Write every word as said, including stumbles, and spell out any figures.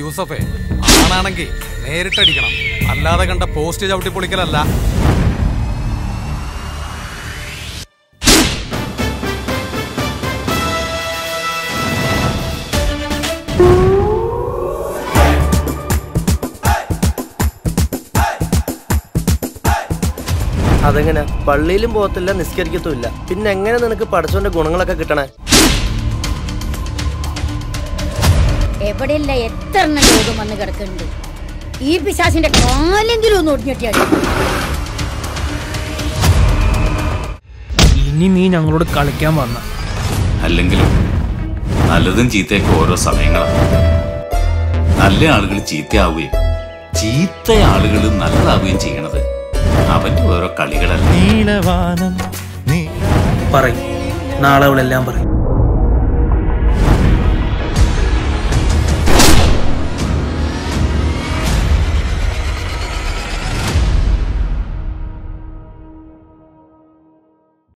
യൂസഫേ, ആണാണെങ്കിൽ നേരിട്ടടിക്കണം, അല്ലാതെ കണ്ട പോസ്റ്റ് ചവിട്ടിപ്പൊളിക്കലല്ല. അതെങ്ങനെ പള്ളിയിലും പോകത്തില്ല, നിസ്കരിക്കത്തുമില്ല, പിന്നെ എങ്ങനെ നിനക്ക് പഠിച്ചവന്റെ ഗുണങ്ങളൊക്കെ കിട്ടണേ? എവിടെയല്ല എത്ര എണ്ണം രോഗം വന്ന് കിടക്കുന്നുണ്ട്. ഈ പിശാസിന്റെ കാലെങ്കിലും ഒന്ന് ഒടിഞ്ഞെട്ടിയാണ്. ഇനി നീ ഞങ്ങളോട് കളിക്കാൻ വന്ന, അല്ലെങ്കിലും നല്ലതും ചീത്തയൊക്കെ ഓരോ സമയങ്ങളാണ്. നല്ല ആളുകൾ ചീത്തയാവുകയും ചീത്ത ആളുകൾ നല്ലതാവുകയും ചെയ്യണത് അവന്റെ ഓരോ കളികളല്ല. പറയും, നാളെ അവളെല്ലാം പറയും.